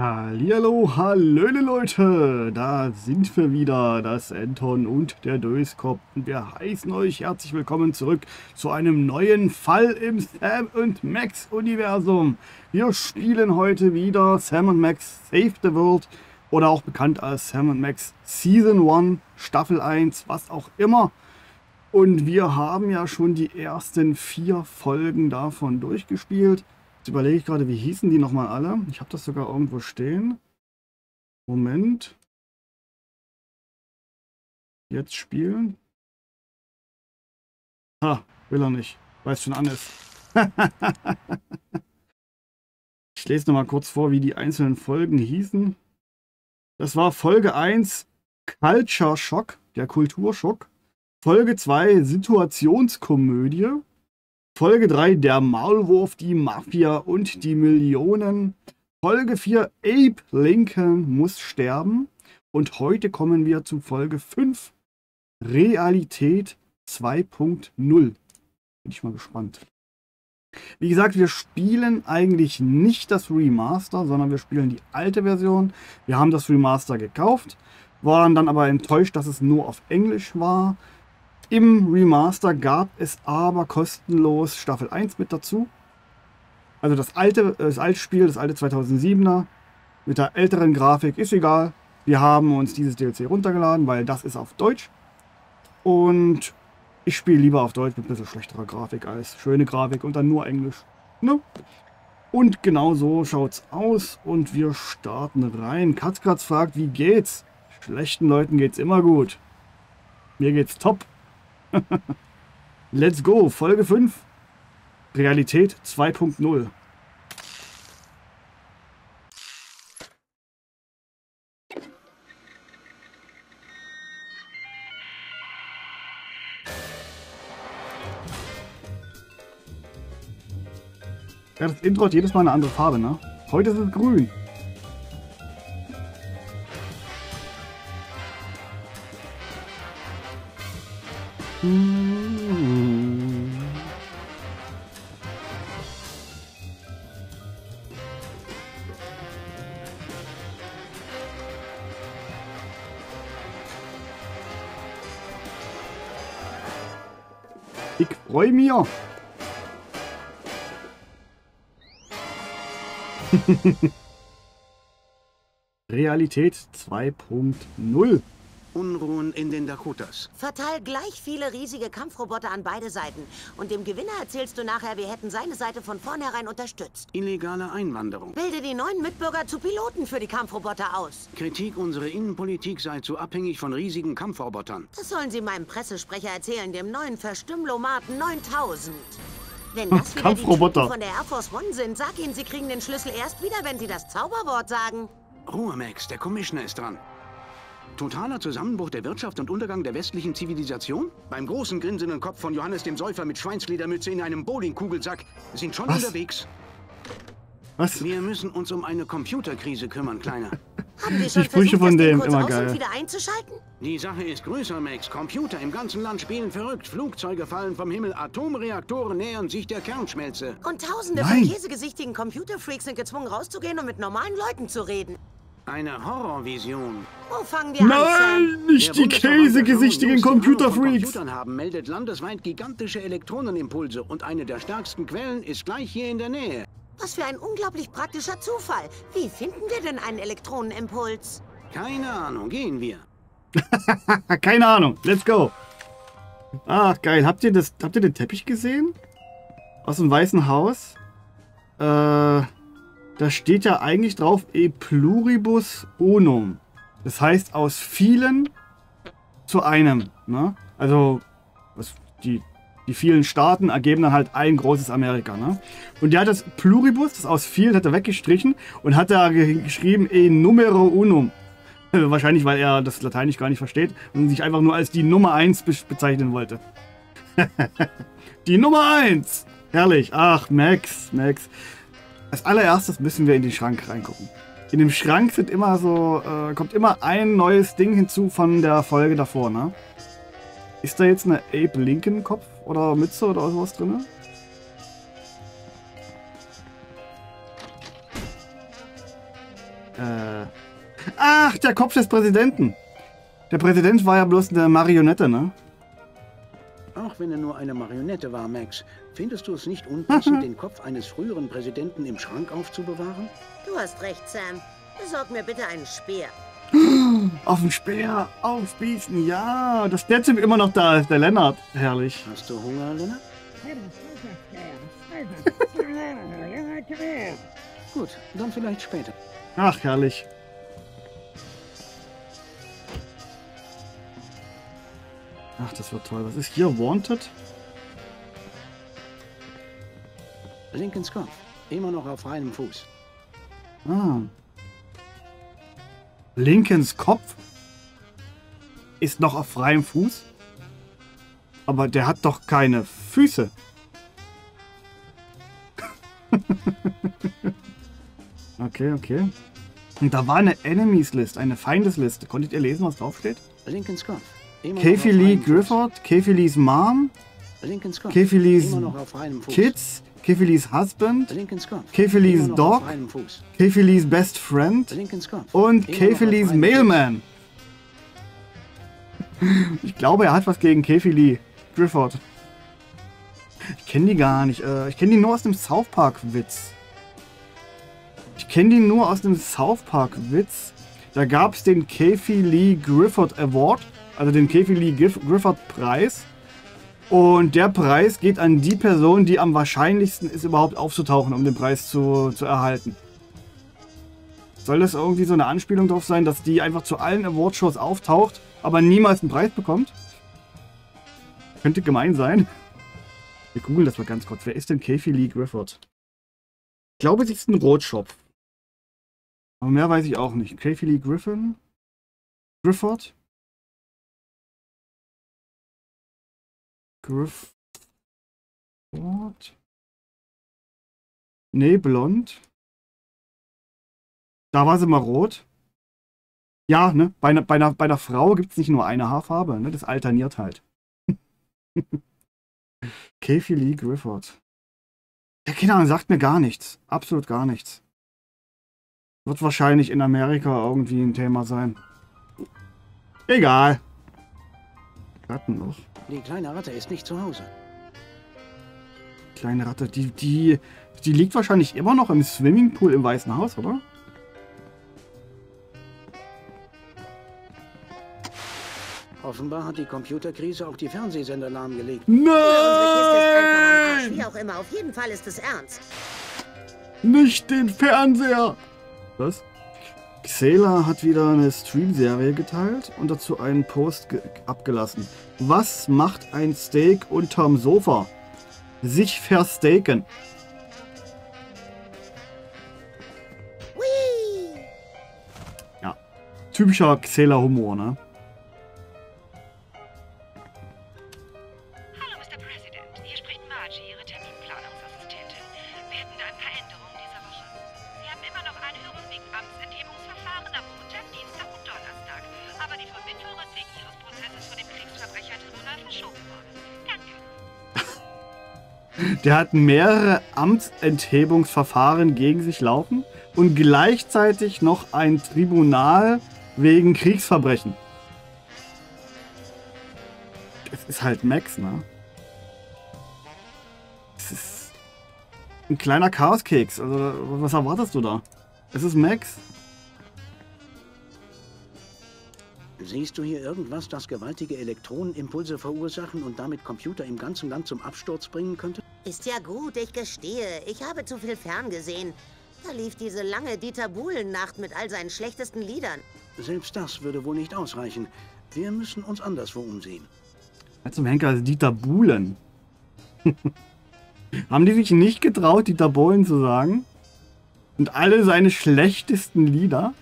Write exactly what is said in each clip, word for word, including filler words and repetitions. Hallihallo, hallöle Leute, da sind wir wieder, das Anton und der Döskopf. Wir heißen euch herzlich willkommen zurück zu einem neuen Fall im Sam und Max Universum. Wir spielen heute wieder Sam und Max Save the World oder auch bekannt als Sam und Max Season eins, Staffel eins, was auch immer. Und wir haben ja schon die ersten vier Folgen davon durchgespielt. Jetzt überlege ich gerade, wie hießen die nochmal alle? Ich habe das sogar irgendwo stehen. Moment. Jetzt spielen. Ha, will er nicht. Weil es schon an ist. Ich lese nochmal kurz vor, wie die einzelnen Folgen hießen. Das war Folge eins, Culture Shock, der Kulturschock. Folge zwei, Situationskomödie. Folge drei, der Maulwurf, die Mafia und die Millionen. Folge vier, Abe Lincoln muss sterben. Und heute kommen wir zu Folge fünf, Realität zwei Punkt null. Bin ich mal gespannt. Wie gesagt, wir spielen eigentlich nicht das Remaster, sondern wir spielen die alte Version. Wir haben das Remaster gekauft, waren dann aber enttäuscht, dass es nur auf Englisch war. Im Remaster gab es aber kostenlos Staffel eins mit dazu. Also das alte, das alte Spiel, das alte zweitausendsiebener mit der älteren Grafik, ist egal. Wir haben uns dieses D L C runtergeladen, weil das ist auf Deutsch. Und ich spiele lieber auf Deutsch mit ein bisschen schlechterer Grafik als schöne Grafik und dann nur Englisch. Ne? Und genau so schaut es aus und wir starten rein. Katzkatz fragt, wie geht's? Schlechten Leuten geht's immer gut. Mir geht's top. Let's go, Folge fünf, Realität zwei Punkt null. Ja, das Intro hat jedes Mal eine andere Farbe, ne? Heute ist es grün. Ich freue mich. Realität zwei Punkt null. Unruhen in den Dakotas. Verteil gleich viele riesige Kampfroboter an beide Seiten. Und dem Gewinner erzählst du nachher, wir hätten seine Seite von vornherein unterstützt. Illegale Einwanderung. Bilde die neuen Mitbürger zu Piloten für die Kampfroboter aus. Kritik, unsere Innenpolitik sei zu abhängig von riesigen Kampfrobotern. Das sollen sie meinem Pressesprecher erzählen, dem neuen Verstümmelomaten neuntausend. Wenn das wieder die Typen von der Air Force One sind, sag ihnen, sie kriegen den Schlüssel erst wieder, wenn sie das Zauberwort sagen. Ruhe, Max, der Commissioner ist dran. Totaler Zusammenbruch der Wirtschaft und Untergang der westlichen Zivilisation? Beim großen grinsenden Kopf von Johannes dem Säufer mit Schweinsledermütze in einem Bowlingkugelsack sind schon Was? unterwegs. Was? Wir müssen uns um eine Computerkrise kümmern, Kleiner. Haben wir schon die Sprüche versucht, von dem kurz immer aus geil. Und wieder einzuschalten? Die Sache ist größer, Max. Computer im ganzen Land spielen verrückt. Flugzeuge fallen vom Himmel. Atomreaktoren nähern sich der Kernschmelze. Und tausende Nein. von käsegesichtigen Computerfreaks sind gezwungen, rauszugehen und mit normalen Leuten zu reden. Eine Horrorvision. Wo fangen wir an? Nein, nicht die käsegesichtigen Computerfreaks. Computern haben meldet landesweit gigantische Elektronenimpulse und eine der stärksten Quellen ist gleich hier in der Nähe. Was für ein unglaublich praktischer Zufall. Wie finden wir denn einen Elektronenimpuls? Keine Ahnung, gehen wir. Keine Ahnung, let's go. Ach geil, habt ihr das habt ihr den Teppich gesehen? Aus dem Weißen Haus? Äh Da steht ja eigentlich drauf, e pluribus unum. Das heißt, aus vielen zu einem. Ne? Also was, die, die vielen Staaten ergeben dann halt ein großes Amerika. Ne? Und der hat das pluribus, das aus vielen, hat er weggestrichen und hat da geschrieben, e numero unum. Wahrscheinlich, weil er das Lateinisch gar nicht versteht und sich einfach nur als die Nummer eins be bezeichnen wollte. Die Nummer eins! Herrlich. Ach, Max, Max. Als allererstes müssen wir in den Schrank reingucken. In dem Schrank sind immer so, äh, kommt immer ein neues Ding hinzu von der Folge davor, ne? Ist da jetzt eine Abe Lincoln Kopf oder Mütze oder sowas drin? Äh, ach, der Kopf des Präsidenten. Der Präsident war ja bloß eine Marionette, ne? Auch wenn er nur eine Marionette war, Max, findest du es nicht unpassend, den Kopf eines früheren Präsidenten im Schrank aufzubewahren? Du hast recht, Sam. Besorg mir bitte einen Speer. Auf den Speer, aufspießen, ja. Dass der Typ immer noch da ist, der Lennart. Herrlich. Hast du Hunger, Lennart? Gut, dann vielleicht später. Ach, herrlich. Ach, das war toll. Was ist hier? Wanted? Lincolns Kopf. Immer noch auf einem Fuß. Ah. Lincolns Kopf ist noch auf freiem Fuß? Aber der hat doch keine Füße. Okay, okay. Und da war eine Enemies-List, eine Feindesliste. Konntet ihr lesen, was draufsteht? Lincolns Kopf. Kathie Lee Gifford, Kathie Lee's Mom, Kathie Lee's Kids, Kathie Lee's Husband, Kathie Lee's Dog, Kathie Lee's Best Friend und Kathie Lee's Mailman. Ich glaube, er hat was gegen Kathie Lee Gifford. Ich kenne die gar nicht. Ich kenne die nur aus dem South Park-Witz. Ich kenne die nur aus dem South Park-Witz. Da gab es den Kathie Lee Gifford Award. Also den Kathie Lee Gifford-Preis. Und der Preis geht an die Person, die am wahrscheinlichsten ist, überhaupt aufzutauchen, um den Preis zu, zu erhalten. Soll das irgendwie so eine Anspielung drauf sein, dass die einfach zu allen Awardshows auftaucht, aber niemals einen Preis bekommt? Könnte gemein sein. Wir googeln das mal ganz kurz. Wer ist denn Kathie Lee Gifford? Ich glaube, sie ist ein Rotschopf. Aber mehr weiß ich auch nicht. Kathie Lee Griffin? Gifford? Gifford? Nee, blond. Da war sie mal rot. Ja, ne? Bei einer, bei einer, bei einer Frau gibt es nicht nur eine Haarfarbe, ne? Das alterniert halt. Kathie Lee Gifford. Ja, keine Ahnung, sagt mir gar nichts. Absolut gar nichts. Wird wahrscheinlich in Amerika irgendwie ein Thema sein. Egal. Ratten noch. Die kleine Ratte ist nicht zu Hause. Kleine Ratte, die, die, die liegt wahrscheinlich immer noch im Swimmingpool im Weißen Haus, oder? Offenbar hat die Computerkrise auch die Fernsehsender lahmgelegt. Nein! Ja, unsere Kiste ist einfach am Arsch, wie auch immer. Auf jeden Fall ist es ernst. Nicht den Fernseher! Was? Xela hat wieder eine Stream-Serie geteilt und dazu einen Post abgelassen. Was macht ein Steak unterm Sofa? Sich versteaken. Whee! Ja, typischer Xela-Humor, ne? Hallo, Mister President. Hier spricht Margie, Ihre Terminplanungsassistentin. Wir hätten ein paar Änderungen dieser Woche. Wir haben immer noch eine Hörung wegen Amtsenthebung. Am Montag, Dienstag und Donnerstag. Aber die Vermittlung ist wegen ihres Prozesses von dem Kriegsverbrecher Tribunal verschoben worden. Danke. Der hat mehrere Amtsenthebungsverfahren gegen sich laufen und gleichzeitig noch ein Tribunal wegen Kriegsverbrechen. Das ist halt Max, ne? Das ist ein kleiner Chaoskeks. Also, was erwartest du da? Es ist Max. Siehst du hier irgendwas, das gewaltige Elektronenimpulse verursachen und damit Computer im ganzen Land zum Absturz bringen könnte? Ist ja gut, ich gestehe. Ich habe zu viel ferngesehen. Da lief diese lange Dieter Bohlen-Nacht mit all seinen schlechtesten Liedern. Selbst das würde wohl nicht ausreichen. Wir müssen uns anderswo umsehen. Ja, zum Henker ist Dieter Bohlen. Haben die sich nicht getraut, Dieter Bohlen zu sagen? Und alle seine schlechtesten Lieder?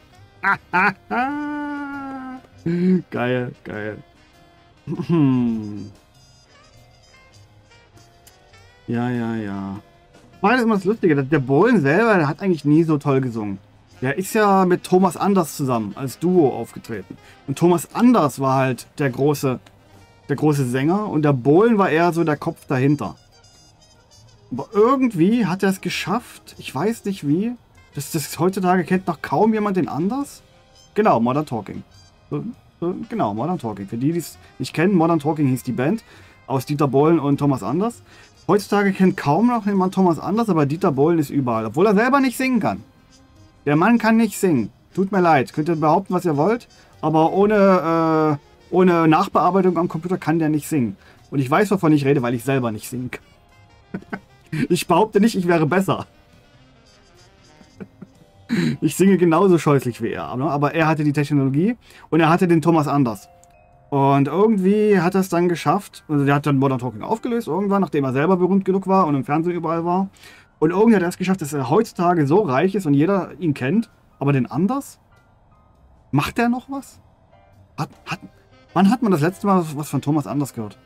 Geil, geil. Ja, ja, ja. Das ist immer das Lustige, der Bohlen selber, der hat eigentlich nie so toll gesungen. Der ist ja mit Thomas Anders zusammen als Duo aufgetreten. Und Thomas Anders war halt der große, der große Sänger und der Bohlen war eher so der Kopf dahinter. Aber irgendwie hat er es geschafft, ich weiß nicht wie, Das, das heutzutage kennt noch kaum jemand den anders. Genau, Modern Talking. So, so, genau, Modern Talking. Für die, die es nicht kennen, Modern Talking hieß die Band aus Dieter Bohlen und Thomas Anders. Heutzutage kennt kaum noch jemand Thomas Anders, aber Dieter Bohlen ist überall, obwohl er selber nicht singen kann. Der Mann kann nicht singen. Tut mir leid, könnt ihr behaupten, was ihr wollt, aber ohne, äh, ohne Nachbearbeitung am Computer kann der nicht singen. Und ich weiß, wovon ich rede, weil ich selber nicht singen kann. Ich behaupte nicht, ich wäre besser. Ich singe genauso scheußlich wie er, aber er hatte die Technologie und er hatte den Thomas Anders. Und irgendwie hat er es dann geschafft, also der hat dann Modern Talking aufgelöst irgendwann, nachdem er selber berühmt genug war und im Fernsehen überall war. Und irgendwie hat er es geschafft, dass er heutzutage so reich ist und jeder ihn kennt, aber den Anders? Macht der noch was? Hat, hat, wann hat man das letzte Mal was von Thomas Anders gehört?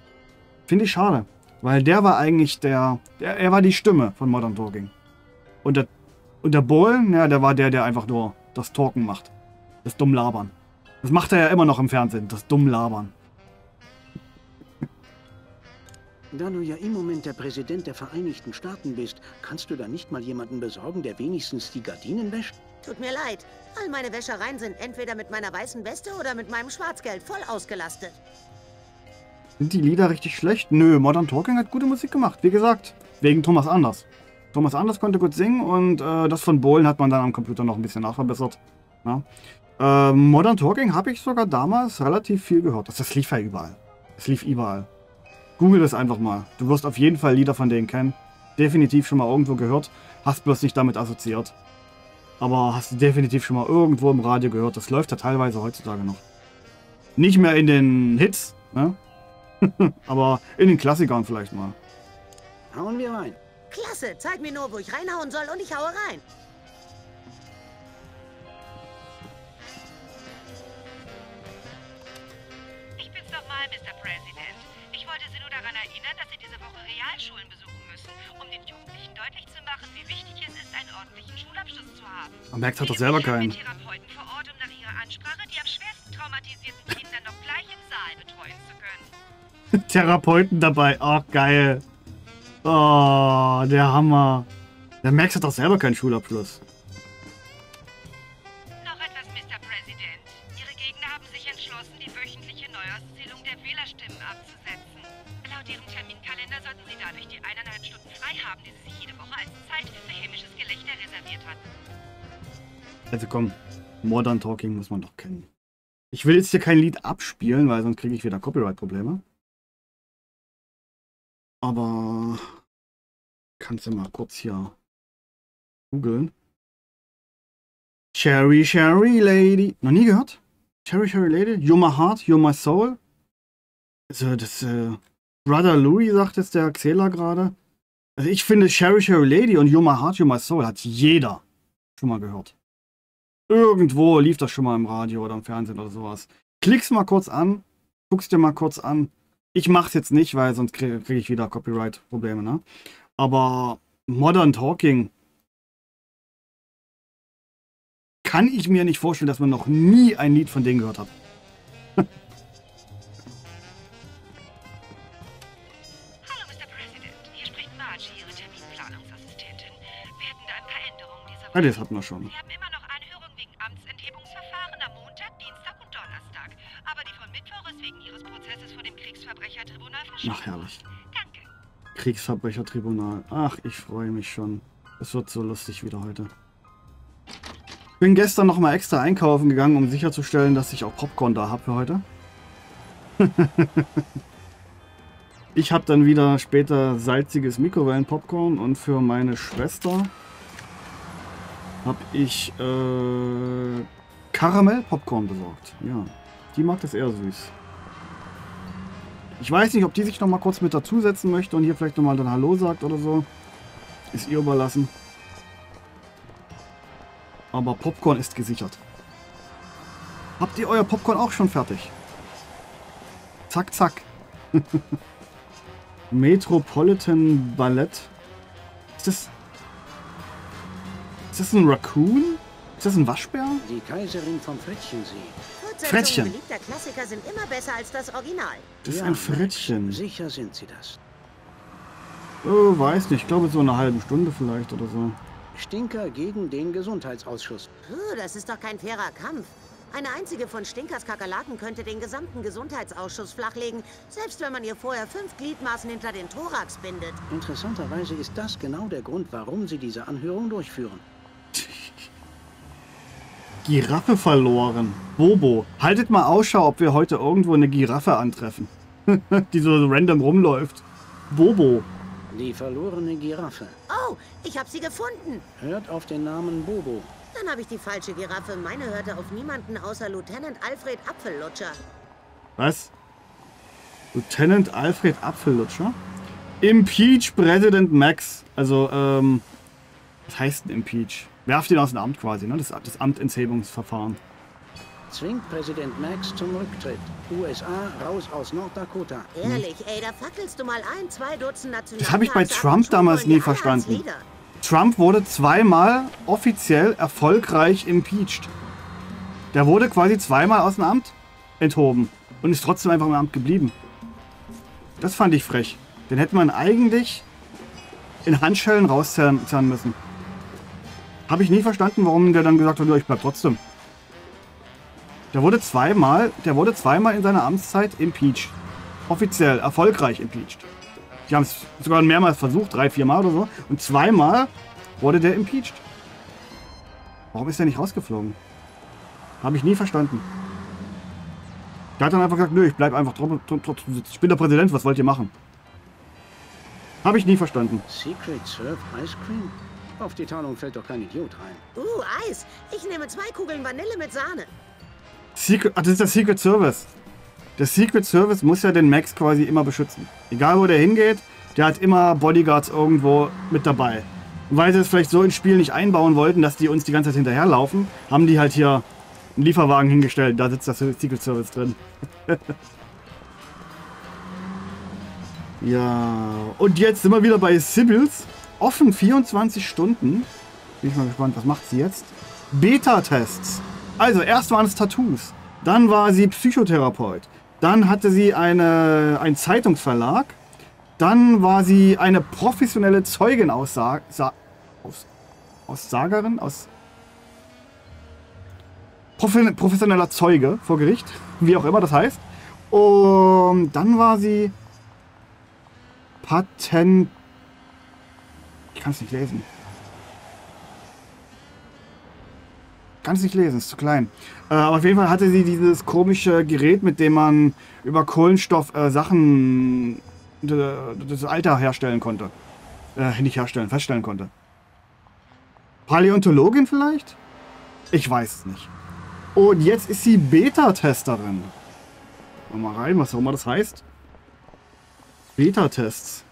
Finde ich schade, weil der war eigentlich der, der, er war die Stimme von Modern Talking. Und der, und der Bohlen, ja, der war der, der einfach nur das Talken macht, das dumm Labern. Das macht er ja immer noch im Fernsehen, das dumm Labern. Da du ja im Moment der Präsident der Vereinigten Staaten bist, kannst du da nicht mal jemanden besorgen, der wenigstens die Gardinen wäscht? Tut mir leid. All meine Wäschereien sind entweder mit meiner weißen Weste oder mit meinem Schwarzgeld voll ausgelastet. Sind die Lieder richtig schlecht? Nö, Modern Talking hat gute Musik gemacht. Wie gesagt, wegen Thomas Anders. Thomas Anders konnte gut singen und äh, das von Bohlen hat man dann am Computer noch ein bisschen nachverbessert. Ja. Äh, Modern Talking habe ich sogar damals relativ viel gehört. Das, das lief ja überall. Das lief überall. Google das einfach mal. Du wirst auf jeden Fall Lieder von denen kennen. Definitiv schon mal irgendwo gehört. Hast bloß nicht damit assoziiert. Aber hast du definitiv schon mal irgendwo im Radio gehört. Das läuft ja teilweise heutzutage noch. Nicht mehr in den Hits, ne? Aber in den Klassikern vielleicht mal. Hauen wir rein. Klasse, zeig mir nur, wo ich reinhauen soll und ich haue rein. Ich bin's nochmal, Mister President. Ich wollte Sie nur daran erinnern, dass Sie diese Woche Realschulen besuchen müssen, um den Jugendlichen deutlich zu machen, wie wichtig es ist, einen ordentlichen Schulabschluss zu haben. Man merkt, hat doch selber keinen. Ich bin Therapeuten vor Ort, um nach ihrer Ansprache die am schwersten traumatisierten Kinder noch gleich im Saal betreuen zu können. Therapeuten dabei, ach geil. Oh, der Hammer. Der Max hat doch selber keinen Schulabschluss. Noch etwas, Mister President. Ihre Gegner haben sich entschlossen, die wöchentliche Neuauszählung der Wählerstimmen abzusetzen. Laut Ihrem Terminkalender sollten Sie dadurch die eineinhalb Stunden frei haben, die Sie sich jede Woche als Zeit für hämisches Gelächter reserviert hatten. Also komm, Modern Talking muss man doch kennen. Ich will jetzt hier kein Lied abspielen, weil sonst kriege ich wieder Copyright-Probleme. Aber kannst du mal kurz hier googeln. Cherry, Cherry Lady. Noch nie gehört? Cherry, Cherry Lady. You're my Heart, you're my Soul. Also das äh, Brother Louis sagt jetzt der Xela gerade. Also ich finde Cherry, Cherry Lady und You're my Heart, you're my Soul hat jeder schon mal gehört. Irgendwo lief das schon mal im Radio oder im Fernsehen oder sowas. Klick's mal kurz an. Guck's dir mal kurz an. Ich mach's jetzt nicht, weil sonst kriege krieg ich wieder Copyright-Probleme, ne? Aber Modern Talking kann ich mir nicht vorstellen, dass man noch nie ein Lied von denen gehört hat. Hallo, Mister President. Hier spricht Marge, Ihre Terminplanungsassistentin. Wir hätten da ein paar Änderungen dieser Woche. Ja, das hatten wir schon. Wir haben immer noch Anhörungen wegen Amtsenthebungsverfahren am Montag, Dienstag und Donnerstag. Aber die von Mittwoch ist wegen Ihres Prozesses vor dem Kriegsverbrechertribunal verschoben. Ach, herrlich. Danke. Kriegsverbrechertribunal. Ach, ich freue mich schon. Es wird so lustig wieder heute. Ich bin gestern nochmal extra einkaufen gegangen, um sicherzustellen, dass ich auch Popcorn da habe für heute. Ich habe dann wieder später salziges Mikrowellenpopcorn und für meine Schwester habe ich äh, Karamellpopcorn besorgt. Ja, die mag das eher süß. Ich weiß nicht, ob die sich noch mal kurz mit dazusetzen möchte und hier vielleicht noch mal dann Hallo sagt oder so. Ist ihr überlassen. Aber Popcorn ist gesichert. Habt ihr euer Popcorn auch schon fertig? Zack, zack. Metropolitan Ballett. Ist das... Ist das ein Raccoon? Ist das ein Waschbär? Die Kaiserin vom Frettchensee. Frettchen. Beliebter Klassiker sind immer besser als das Original. Das ist ein Frettchen. Sicher sind sie das. Oh, weiß nicht. Ich glaube so eine halbe Stunde vielleicht oder so. Stinker gegen den Gesundheitsausschuss. Das ist doch kein fairer Kampf. Eine einzige von Stinkers Kakerlaken könnte den gesamten Gesundheitsausschuss flachlegen, selbst wenn man ihr vorher fünf Gliedmaßen hinter den Thorax bindet. Interessanterweise ist das genau der Grund, warum sie diese Anhörung durchführen. Giraffe verloren. Bobo, haltet mal Ausschau, ob wir heute irgendwo eine Giraffe antreffen, die so random rumläuft. Bobo. Die verlorene Giraffe. Oh, ich habe sie gefunden. Hört auf den Namen Bobo. Dann habe ich die falsche Giraffe. Meine hörte auf niemanden außer Lieutenant Alfred Apfel-Lutscher. Was? Lieutenant Alfred Apfel-Lutscher? Impeach President Max. Also, ähm, was heißt denn Impeach? Werft ihn aus dem Amt quasi, ne? Das, das Amtenthebungsverfahren. Zwingt Präsident Max zum Rücktritt. U S A raus aus Norddakota. Ehrlich, ey, da fackelst du mal ein, zwei Dutzend Nationalparks. Das habe ich bei Trump damals nie verstanden. Trump wurde zweimal offiziell erfolgreich impeached. Der wurde quasi zweimal aus dem Amt enthoben und ist trotzdem einfach im Amt geblieben. Das fand ich frech. Den hätte man eigentlich in Handschellen rauszerren müssen. Habe ich nie verstanden, warum der dann gesagt hat, ich bleib trotzdem. Der wurde zweimal, der wurde zweimal in seiner Amtszeit impeached. Offiziell erfolgreich impeached. Die haben es sogar mehrmals versucht, drei, vier Mal oder so. Und zweimal wurde der impeached. Warum ist der nicht rausgeflogen? Habe ich nie verstanden. Der hat dann einfach gesagt, nö, ich bleib einfach trotzdem sitzen. Ich bin der Präsident, was wollt ihr machen? Habe ich nie verstanden. Secret Serve Ice Cream? Auf die Tarnung fällt doch kein Idiot rein. Uh, Eis. Ich nehme zwei Kugeln Vanille mit Sahne. Secret, ach, das ist der Secret Service. Der Secret Service muss ja den Max quasi immer beschützen. Egal wo der hingeht, der hat immer Bodyguards irgendwo mit dabei. Und weil sie es vielleicht so ins Spiel nicht einbauen wollten, dass die uns die ganze Zeit hinterherlaufen, haben die halt hier einen Lieferwagen hingestellt. Da sitzt das Secret Service drin. Ja, und jetzt sind wir wieder bei Sybils. Offen vierundzwanzig Stunden. Bin ich mal gespannt, was macht sie jetzt? Beta-Tests. Also, erst waren es Tattoos. Dann war sie Psychotherapeut. Dann hatte sie eine, einen Zeitungsverlag. Dann war sie eine professionelle Zeugenaussage... Aus, Aussagerin? Aus, profe, professioneller Zeuge vor Gericht. Wie auch immer das heißt. Und dann war sie... Patent... Ich kann es nicht lesen. Kann es nicht lesen, ist zu klein. Äh, aber auf jeden Fall hatte sie dieses komische Gerät, mit dem man über Kohlenstoff äh, Sachen das Alter herstellen konnte. Äh, nicht herstellen, feststellen konnte. Paläontologin vielleicht? Ich weiß es nicht. Und jetzt ist sie Beta-Testerin. Mal rein, was auch immer das heißt. Beta-Tests.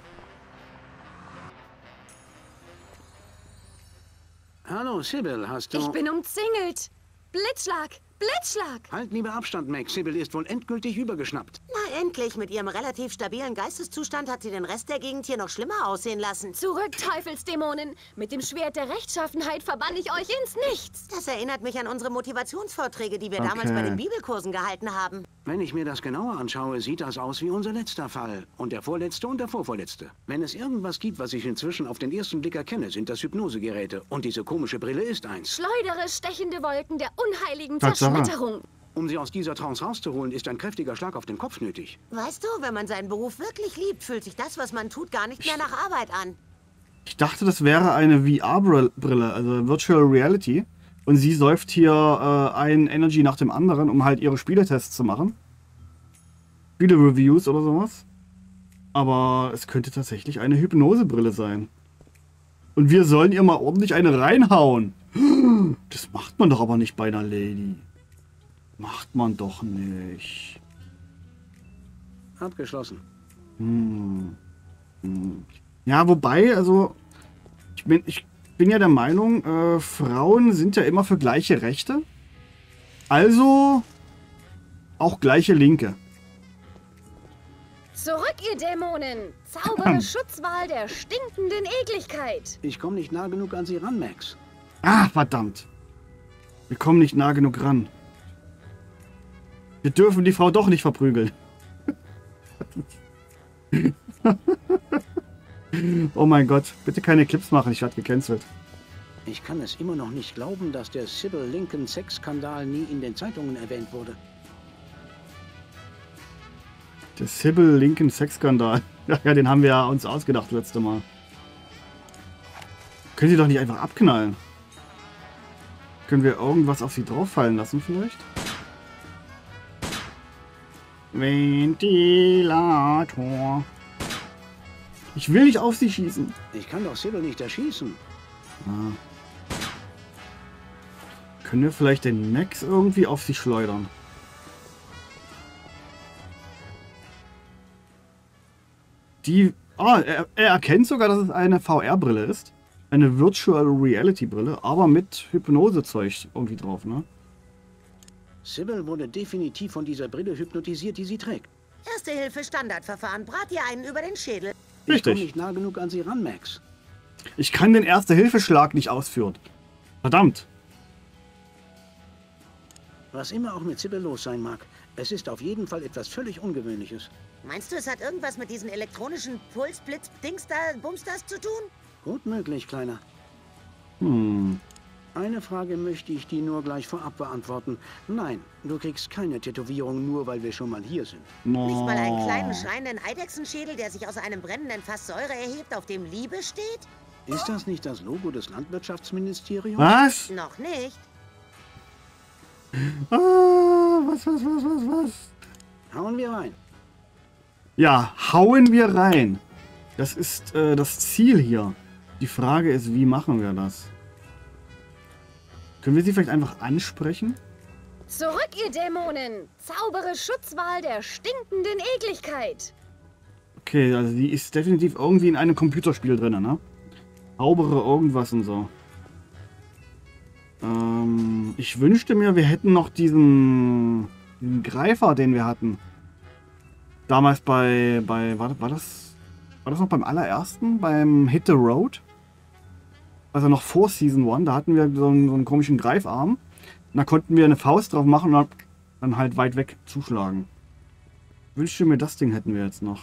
Hallo, Sybil, hast du... Ich bin umzingelt. Blitzschlag, Blitzschlag. Halt lieber Abstand, Max. Sybil ist wohl endgültig übergeschnappt. Na endlich, mit ihrem relativ stabilen Geisteszustand hat sie den Rest der Gegend hier noch schlimmer aussehen lassen. Zurück, Teufelsdämonen. Mit dem Schwert der Rechtschaffenheit verbann ich euch ins Nichts. Das erinnert mich an unsere Motivationsvorträge, die wir okay. damals bei den Bibelkursen gehalten haben. Wenn ich mir das genauer anschaue, sieht das aus wie unser letzter Fall. Und der vorletzte und der vorvorletzte. Wenn es irgendwas gibt, was ich inzwischen auf den ersten Blick erkenne, sind das Hypnosegeräte. Und diese komische Brille ist eins. Schleudere stechende Wolken der unheiligen Zerschmetterung. Um sie aus dieser Trance rauszuholen, ist ein kräftiger Schlag auf den Kopf nötig. Weißt du, wenn man seinen Beruf wirklich liebt, fühlt sich das, was man tut, gar nicht mehr nach Arbeit an. Ich dachte, das wäre eine V R-Brille, also Virtual Reality. Und sie säuft hier äh, ein Energy nach dem anderen, um halt ihre Spieletests zu machen. Spiele-Reviews oder sowas. Aber es könnte tatsächlich eine Hypnosebrille sein. Und wir sollen ihr mal ordentlich eine reinhauen. Das macht man doch aber nicht bei einer Lady. Macht man doch nicht. Abgeschlossen. Hm. Hm. Ja, wobei, also... Ich bin... Ich Ich bin ja der Meinung, äh, Frauen sind ja immer für gleiche Rechte, also auch gleiche Linke. Zurück, ihr Dämonen! Zaubere Schutzwahl der stinkenden Ekligkeit! Ich komme nicht nah genug an sie ran, Max. Ah, verdammt! Wir kommen nicht nah genug ran. Wir dürfen die Frau doch nicht verprügeln. Oh mein Gott, bitte keine Clips machen, ich werde gecancelt. Ich kann es immer noch nicht glauben, dass der Sybil-Lincoln-Sex-Skandal nie in den Zeitungen erwähnt wurde. Der Sybil-Lincoln-Sex-Skandal. Ja, den haben wir uns ausgedacht letzte Mal. Können Sie doch nicht einfach abknallen. Können wir irgendwas auf Sie drauffallen lassen vielleicht? Ventilator. Ich will nicht auf Sie schießen. Ich kann doch Sybil nicht erschießen. Ah. Können wir vielleicht den Max irgendwie auf Sie schleudern? Die... Ah, er, er erkennt sogar, dass es eine V R-Brille ist. Eine Virtual Reality-Brille, aber mit Hypnose-Zeug irgendwie drauf, ne? Sybil wurde definitiv von dieser Brille hypnotisiert, die sie trägt. Erste Hilfe Standardverfahren. Brat ihr einen über den Schädel. Richtig. Ich komme nicht nah genug an sie ran, Max. Ich kann den Erste-Hilfe-Schlag nicht ausführen. Verdammt. Was immer auch mit Sybil los sein mag, es ist auf jeden Fall etwas völlig Ungewöhnliches. Meinst du, es hat irgendwas mit diesen elektronischen Puls-Blitz-Dings-da-Bumsters zu tun? Gut möglich, Kleiner. Hm. Eine Frage möchte ich dir nur gleich vorab beantworten. Nein, du kriegst keine Tätowierung, nur weil wir schon mal hier sind. No. Nicht mal einen kleinen schreienden Eidechsenschädel, der sich aus einem brennenden Fass Säure erhebt, auf dem Liebe steht? Ist das nicht das Logo des Landwirtschaftsministeriums? Was? Noch nicht. Ah, was, was, was, was, was? Hauen wir rein. Ja, hauen wir rein. Das ist äh, das Ziel hier. Die Frage ist, wie machen wir das? Können wir sie vielleicht einfach ansprechen? Zurück, ihr Dämonen! Zaubere Schutzwal der stinkenden Ekligkeit! Okay, also die ist definitiv irgendwie in einem Computerspiel drin, ne? Zaubere irgendwas und so. Ähm, ich wünschte mir, wir hätten noch diesen, diesen Greifer, den wir hatten. Damals bei... bei war, war das... War das noch beim allerersten, beim Hit the Road? Also noch vor Season eins, da hatten wir so einen, so einen komischen Greifarm. Und da konnten wir eine Faust drauf machen und dann halt weit weg zuschlagen. Ich wünschte mir, das Ding hätten wir jetzt noch.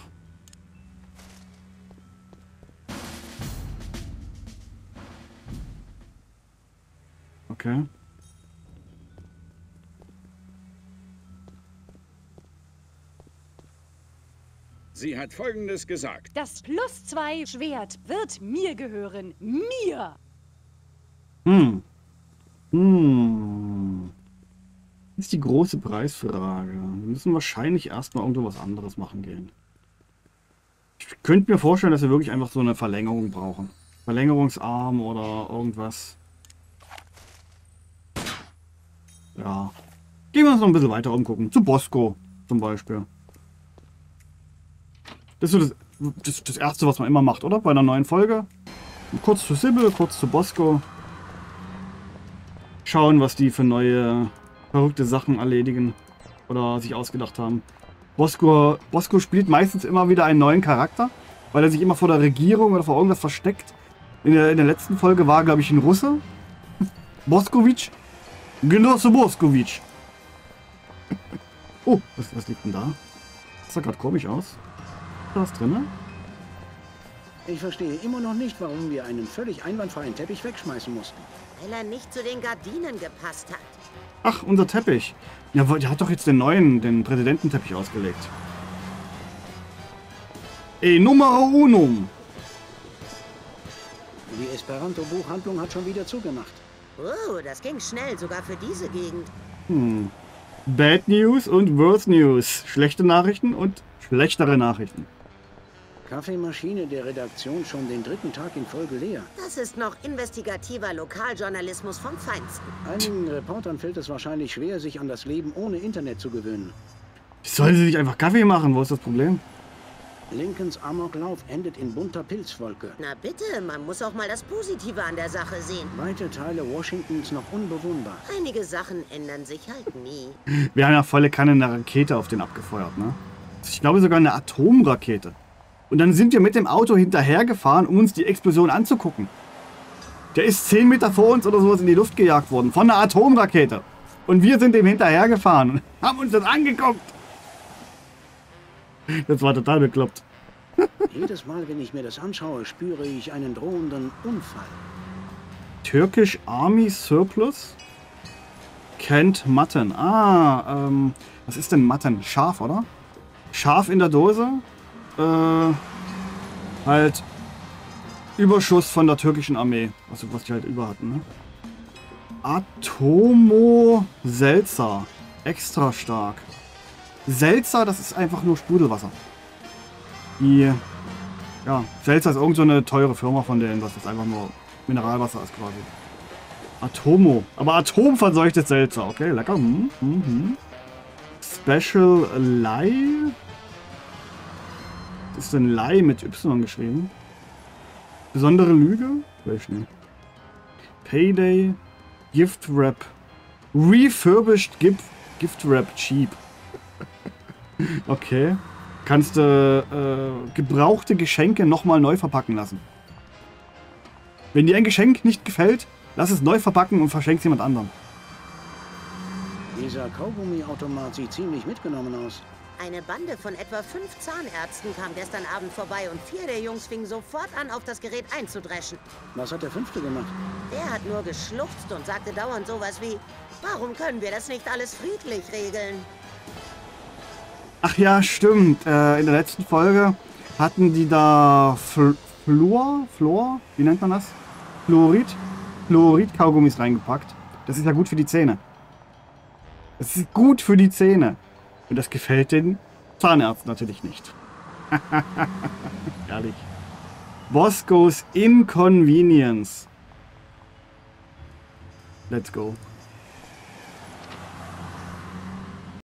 Okay. Sie hat Folgendes gesagt. Das Plus zwei Schwert wird mir gehören. Mir! Hm. Hm. Das ist die große Preisfrage. Wir müssen wahrscheinlich erstmal irgendwo was anderes machen gehen. Ich könnte mir vorstellen, dass wir wirklich einfach so eine Verlängerung brauchen. Verlängerungsarm oder irgendwas. Ja. Gehen wir uns noch ein bisschen weiter umgucken. Zu Bosco zum Beispiel. Das ist so das, das, das Erste, was man immer macht, oder? Bei einer neuen Folge. Kurz zu Sybil, kurz zu Bosco. Schauen, was die für neue, verrückte Sachen erledigen oder sich ausgedacht haben. Bosco, Bosco spielt meistens immer wieder einen neuen Charakter, weil er sich immer vor der Regierung oder vor irgendwas versteckt. In der, in der letzten Folge war, glaube ich, ein Russe. Boskovic. Genosse Boskovic. Oh, was, was liegt denn da? Das sah gerade komisch aus. Was drin? Ich verstehe immer noch nicht, warum wir einen völlig einwandfreien Teppich wegschmeißen mussten. Weil er nicht zu den Gardinen gepasst hat. Ach, unser Teppich. Ja, der hat doch jetzt den neuen, den Präsidententeppich ausgelegt. E numero unum. Die Esperanto-Buchhandlung hat schon wieder zugemacht. Oh, das ging schnell, sogar für diese Gegend. Hm. Bad News und Worse News. Schlechte Nachrichten und schlechtere Nachrichten. Kaffeemaschine der Redaktion schon den dritten Tag in Folge leer. Das ist noch investigativer Lokaljournalismus vom Feinsten. Einigen Reportern fällt es wahrscheinlich schwer, sich an das Leben ohne Internet zu gewöhnen. Sollen sie sich einfach Kaffee machen? Wo ist das Problem? Lincolns Amoklauf endet in bunter Pilzwolke. Na bitte, man muss auch mal das Positive an der Sache sehen. Weite Teile Washingtons noch unbewohnbar. Einige Sachen ändern sich halt nie. Wir haben ja volle Kanne eine Rakete auf den abgefeuert, ne? Ich glaube sogar eine Atomrakete. Und dann sind wir mit dem Auto hinterhergefahren, um uns die Explosion anzugucken. Der ist zehn Meter vor uns oder sowas in die Luft gejagt worden. Von einer Atomrakete. Und wir sind dem hinterhergefahren und haben uns das angeguckt. Das war total bekloppt. Jedes Mal, wenn ich mir das anschaue, spüre ich einen drohenden Unfall. Turkish Army Surplus? Canned Mutton. Ah, ähm, was ist denn Mutton? Scharf, oder? Scharf in der Dose. Äh, halt Überschuss von der türkischen Armee. Also was die halt über hatten, ne? Atomo Seltzer. Extra stark. Seltzer, das ist einfach nur Sprudelwasser. Die, ja, Seltzer ist irgend so eine teure Firma von denen, was jetzt einfach nur Mineralwasser ist quasi. Atomo. Aber atomverseuchtes Seltzer. Okay, lecker. Mhm. Mhm. Special Lai. Was ist denn Lai mit Y geschrieben? Besondere Lüge? Welche nicht? Payday. Gift Wrap. Refurbished Gift, Gift Wrap Cheap. Okay. Kannst du äh, gebrauchte Geschenke nochmal neu verpacken lassen. Wenn dir ein Geschenk nicht gefällt, lass es neu verpacken und verschenk es jemand anderem. Dieser Kaugummiautomat sieht ziemlich mitgenommen aus. Eine Bande von etwa fünf Zahnärzten kam gestern Abend vorbei und vier der Jungs fingen sofort an, auf das Gerät einzudreschen. Was hat der Fünfte gemacht? Der hat nur geschluchzt und sagte dauernd sowas wie, warum können wir das nicht alles friedlich regeln? Ach ja, stimmt. Äh, in der letzten Folge hatten die da Fl Fluor, Fluor, wie nennt man das? Fluorid? Fluorid-Kaugummis reingepackt. Das ist ja gut für die Zähne. Das ist gut für die Zähne. Und das gefällt den Zahnärzten natürlich nicht. Ehrlich. Bosco's Inconvenience. Let's go.